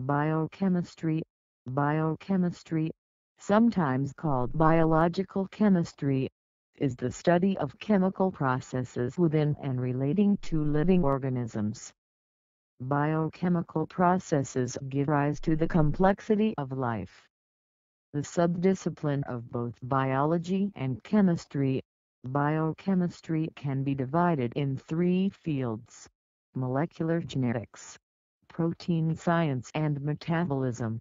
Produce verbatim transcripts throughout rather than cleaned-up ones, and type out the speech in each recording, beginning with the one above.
Biochemistry, biochemistry, sometimes called biological chemistry, is the study of chemical processes within and relating to living organisms. Biochemical processes give rise to the complexity of life. The subdiscipline of both biology and chemistry, biochemistry can be divided in three fields: molecular genetics, protein science and metabolism.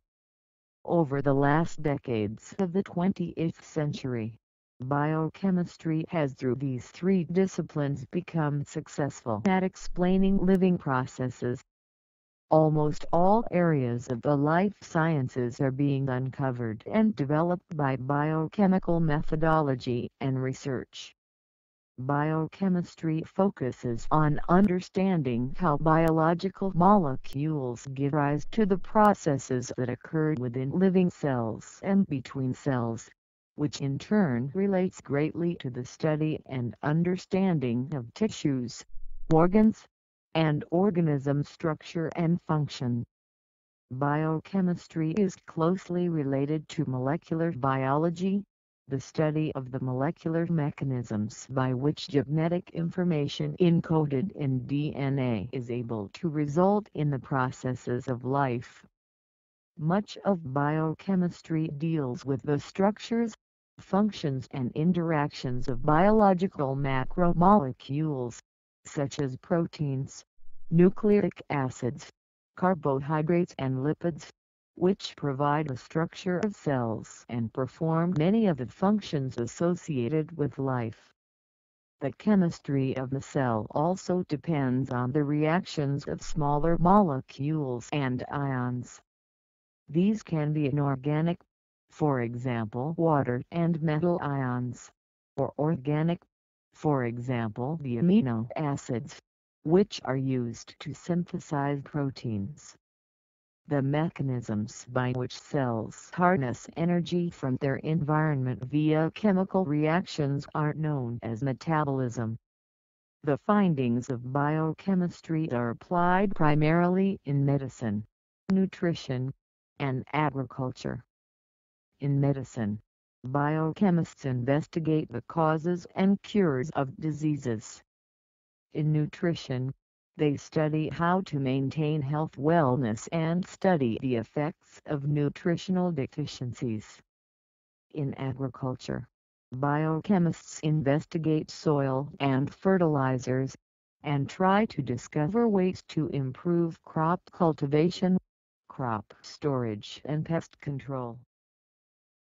Over the last decades of the twentieth century, biochemistry has through these three disciplines become successful at explaining living processes. Almost all areas of the life sciences are being uncovered and developed by biochemical methodology and research. Biochemistry focuses on understanding how biological molecules give rise to the processes that occur within living cells and between cells, which in turn relates greatly to the study and understanding of tissues, organs, and organism structure and function. Biochemistry is closely related to molecular biology, the study of the molecular mechanisms by which genetic information encoded in D N A is able to result in the processes of life. Much of biochemistry deals with the structures, functions and interactions of biological macromolecules, such as proteins, nucleic acids, carbohydrates and lipids, which provide the structure of cells and perform many of the functions associated with life. The chemistry of the cell also depends on the reactions of smaller molecules and ions. These can be inorganic, for example water and metal ions, or organic, for example the amino acids, which are used to synthesize proteins. The mechanisms by which cells harness energy from their environment via chemical reactions are known as metabolism. The findings of biochemistry are applied primarily in medicine, nutrition, and agriculture. In medicine, biochemists investigate the causes and cures of diseases. In nutrition, they study how to maintain health, wellness, and study the effects of nutritional deficiencies. In agriculture, biochemists investigate soil and fertilizers, and try to discover ways to improve crop cultivation, crop storage, and pest control.